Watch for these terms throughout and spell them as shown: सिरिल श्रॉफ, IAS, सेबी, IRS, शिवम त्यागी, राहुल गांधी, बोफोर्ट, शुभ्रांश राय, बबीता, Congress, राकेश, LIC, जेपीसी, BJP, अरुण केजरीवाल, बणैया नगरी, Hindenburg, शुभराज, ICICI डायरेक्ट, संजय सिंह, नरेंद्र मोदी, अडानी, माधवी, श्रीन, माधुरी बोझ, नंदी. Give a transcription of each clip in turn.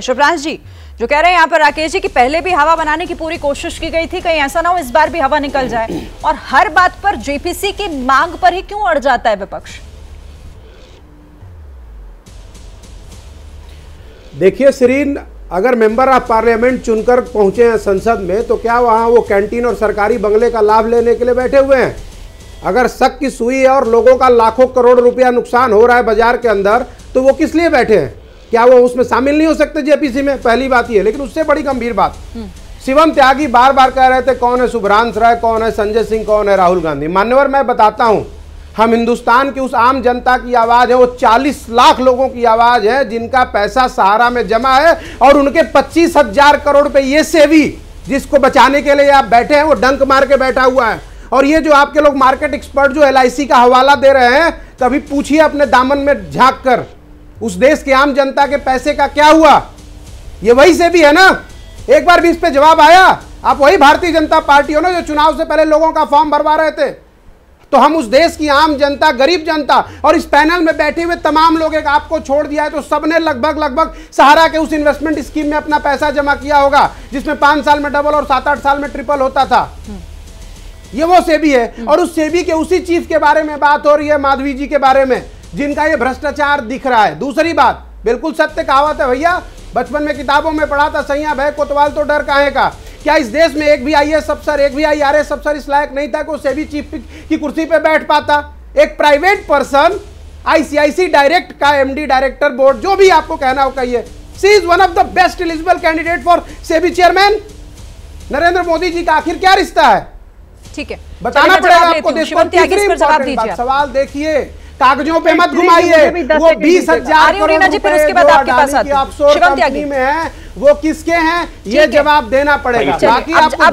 शुभराज जी जो कह रहे हैं यहाँ पर राकेश जी कि पहले भी हवा बनाने की पूरी कोशिश की गई थी, कहीं ऐसा ना हो इस बार भी हवा निकल जाए, और हर बात पर जेपीसी की मांग पर ही क्यों अड़ जाता है विपक्ष? देखिए श्रीन, अगर मेंबर ऑफ पार्लियामेंट चुनकर पहुंचे हैं संसद में तो क्या वहां वो कैंटीन और सरकारी बंगले का लाभ लेने के लिए बैठे हुए हैं? अगर शक की सुई है और लोगों का लाखों करोड़ रुपया नुकसान हो रहा है बाजार के अंदर, तो वो किस लिए बैठे हैं? क्या वो उसमें शामिल नहीं हो सकते जेपीसी में? पहली बात ये। लेकिन उससे बड़ी गंभीर बात, शिवम त्यागी बार बार कह रहे थे कौन है शुभ्रांश राय, कौन है संजय सिंह, कौन है राहुल गांधी। मान्यवर, मैं बताता हूं, हम हिंदुस्तान की उस आम जनता की आवाज है, वो 40 लाख लोगों की आवाज है जिनका पैसा सहारा में जमा है और उनके 25,000 करोड़ पे ये सेवी जिसको बचाने के लिए आप बैठे हैं वो डंक मार के बैठा हुआ है। और ये जो आपके लोग मार्केट एक्सपर्ट जो LIC का हवाला दे रहे हैं, कभी पूछिए अपने दामन में झाँक कर उस देश के आम जनता के पैसे का क्या हुआ? ये वही से भी है ना, एक बार भी इस पे जवाब आया? आप वही भारतीय जनता पार्टी हो ना जो चुनाव से पहले लोगों का फॉर्म भरवा रहे थे। तो हम उस देश की आम जनता, गरीब जनता और इस पैनल में बैठे हुए तमाम लोग, एक आपको छोड़ दिया है तो सबने लगभग सहारा के उस इन्वेस्टमेंट स्कीम में अपना पैसा जमा किया होगा जिसमें 5 साल में डबल और 7-8 साल में ट्रिपल होता था। ये वो सेबी है। और उस सेबी के उसी चीफ के बारे में बात हो रही है, माधवी जी के बारे में, जिनका ये भ्रष्टाचार दिख रहा है। दूसरी बात, बिल्कुल सत्य कहावत है भैया, बचपन में किताबों में पढ़ा था, सैया भय कोतवाल तो डर काहे का। क्या इस देश में एक भी IAS अफसर, एक भी IRS अफसर इस लायक नहीं था कि उससे भी चीफ की कुर्सी पे बैठ पाता? एक प्राइवेट पर्सन, ICICI डायरेक्ट का MD, डायरेक्टर, बोर्ड, जो भी आपको कहना हो कहिए, she is one of the best eligible candidate for सेबी chairman. नरेंद्र मोदी ji का आखिर क्या रिश्ता है? ठीक है, बताना पड़ेगा आपको देश को। सवाल देखिए, कागजों पे मत घुमाइए। वो 20,000 में है, वो किसके हैं ये जवाब देना पड़ेगा। बाकी आपको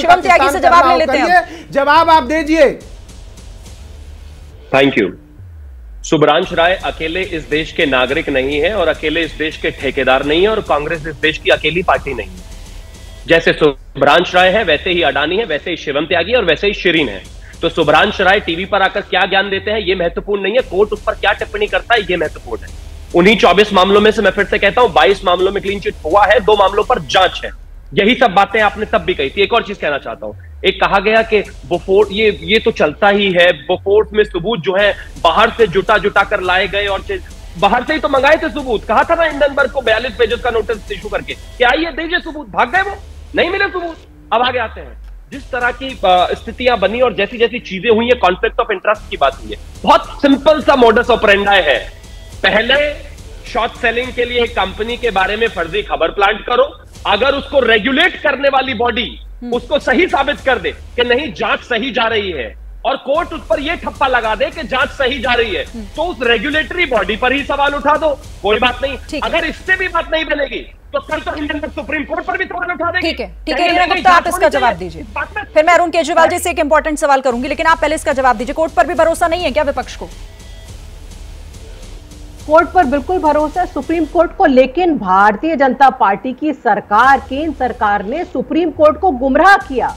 शिवम त्यागी से जवाब ले लेते हैं, जवाब आप दीजिए। Thank you. शुभ्रांश राय अकेले इस देश के नागरिक नहीं है और अकेले इस देश के ठेकेदार नहीं है, और कांग्रेस इस देश की अकेली पार्टी नहीं है। जैसे शुभ्रांश राय है वैसे ही अडानी है, वैसे ही शिवम त्यागी और वैसे ही श्रीन है। तो शुभ्रांश राय टीवी पर आकर क्या ज्ञान देते हैं ये महत्वपूर्ण नहीं है, कोर्ट उस पर क्या टिप्पणी करता है ये महत्वपूर्ण है। उन्हीं 24 मामलों में से मैं फिर से कहता हूं, 22 मामलों में क्लीन चिट हुआ है, 2 मामलों पर जांच है। यही सब बातें आपने तब भी कही थी। एक और चीज कहना चाहता हूं, एक कहा गया कि बोफोर्ट, ये तो चलता ही है, बोफोर्ट में सबूत जो है बाहर से जुटा कर लाए गए, और बाहर से ही तो मंगाए थे सबूत। कहा था ना हिंडनबर्ग को 42 पेजेस का नोटिस इशू करके कि आइए दीजिए सबूत, भाग गए, वो नहीं मिले सबूत। अब आगे आते हैं, जिस तरह की स्थितियां बनी और जैसी जैसी चीजें हुई है, कॉन्फ्लिक्ट ऑफ इंटरेस्ट की बात हुई है, बहुत सिंपल सा मॉडस ऑपरेंडी है। पहले शॉर्ट सेलिंग के लिए कंपनी के बारे में फर्जी खबर प्लांट करो, अगर उसको रेगुलेट करने वाली बॉडी उसको सही साबित कर दे कि नहीं जांच सही जा रही है, और कोर्ट उस पर यह ठप्पा लगा दे कि जांच सही जा रही है, तो उस रेगुलेटरी बॉडी पर ही सवाल उठा दो, कोई बात नहीं। अगर इससे भी बात नहीं बनेगी तो कल तो इंडियन सुप्रीम कोर्ट पर भी सवाल उठा देंगे। ठीक है गुप्ता, आप इसका जवाब दीजिए, फिर मैं अरुण केजरीवाल जी से एक इंपॉर्टेंट सवाल करूंगी, लेकिन आप पहले इसका जवाब दीजिए। कोर्ट पर भी भरोसा नहीं है क्या विपक्ष को? कोर्ट पर बिल्कुल भरोसा है, सुप्रीम कोर्ट को, लेकिन भारतीय जनता पार्टी की सरकार, केंद्र सरकार ने सुप्रीम कोर्ट को गुमराह किया,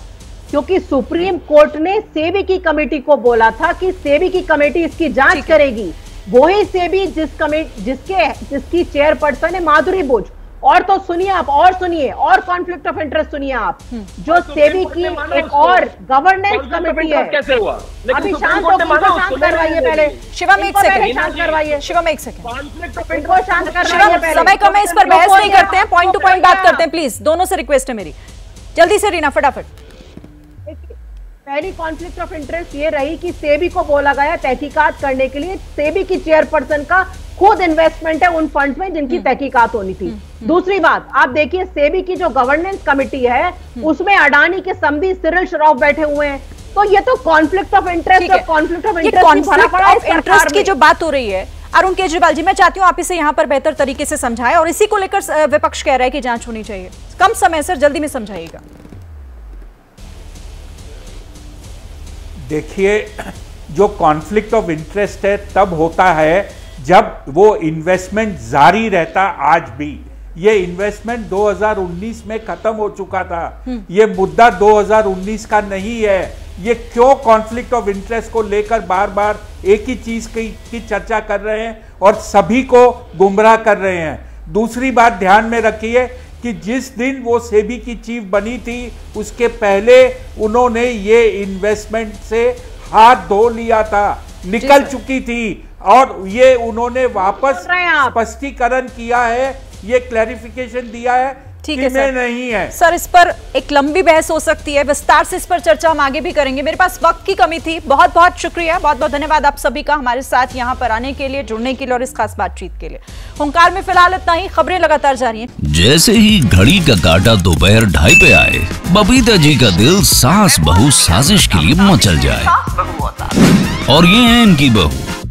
क्योंकि सुप्रीम कोर्ट ने सेबी की कमेटी को बोला था कि सेबी की कमेटी इसकी जांच करेगी, वही सेबी जिसकी चेयरपर्सन है माधुरी बोझ। और तो सुनिए आप, और सुनिए, और कॉन्फ्लिक्ट ऑफ इंटरेस्ट सुनिए आप, जो सेबी की एक और गवर्नेंस कमेटी है। अभी शांत करवाइए, पहले शिवम एक सेकंड, शांत करवाइए शिवम एक सेकंड, इनको शांत करवाइए, समय कम है, इस पर बहस नहीं करते हैं, पॉइंट टू पॉइंट बात करते हैं प्लीज, दोनों से रिक्वेस्ट है मेरी, जल्दी से रीना फटाफट। पहली कॉन्फ्लिक्ट ऑफ इंटरेस्ट ये रही कि सेबी को बोला गया तहकीकात करने के लिए, सेबी की चेयरपर्सन का खुद इन्वेस्टमेंट है उन फंड में जिनकी तहकीकात होनी थी। दूसरी बात, आप देखिए सेबी की जो गवर्नेंस कमिटी है उसमें अडानी के समधी सिरिल श्रॉफ बैठे हुए हैं, तो ये तो कॉन्फ्लिक्ट ऑफ इंटरेस्ट और कॉन्फ्लिक्ट ऑफ इंटरेस्ट की जो बात हो रही है। अरुण केजरीवाल जी, मैं चाहती हूँ आप इसे यहाँ पर बेहतर तरीके से समझाएं, और इसी को लेकर विपक्ष कह रहा है कि जांच होनी चाहिए। कम समय सर, जल्दी में समझाइएगा। देखिए, जो कॉन्फ्लिक्ट ऑफ इंटरेस्ट है तब होता है जब वो इन्वेस्टमेंट जारी रहता। आज भी ये इन्वेस्टमेंट 2019 में खत्म हो चुका था, ये मुद्दा 2019 का नहीं है। ये क्यों कॉन्फ्लिक्ट ऑफ इंटरेस्ट को लेकर बार बार एक ही चीज की चर्चा कर रहे हैं और सभी को गुमराह कर रहे हैं? दूसरी बात ध्यान में रखिए कि जिस दिन वो सेबी की चीफ बनी थी उसके पहले उन्होंने ये इन्वेस्टमेंट से हाथ धो लिया था, निकल चुकी थी, और ये उन्होंने वापस स्पष्टीकरण किया है, ये क्लैरिफिकेशन दिया है। ठीक है सर, नहीं है सर, इस पर एक लंबी बहस हो सकती है, विस्तार से इस पर चर्चा हम आगे भी करेंगे। मेरे पास वक्त की कमी थी। बहुत बहुत शुक्रिया, बहुत बहुत धन्यवाद आप सभी का हमारे साथ यहाँ पर आने के लिए, जुड़ने के लिए और इस खास बातचीत के लिए। हुंकार में फिलहाल इतना ही, खबरें लगातार जारी हैं। जैसे ही घड़ी का काटा दोपहर 2:30 पे आए, बबीता जी का दिल सास बहू साजिश के लिए मचल जाए। और ये है इनकी बहू,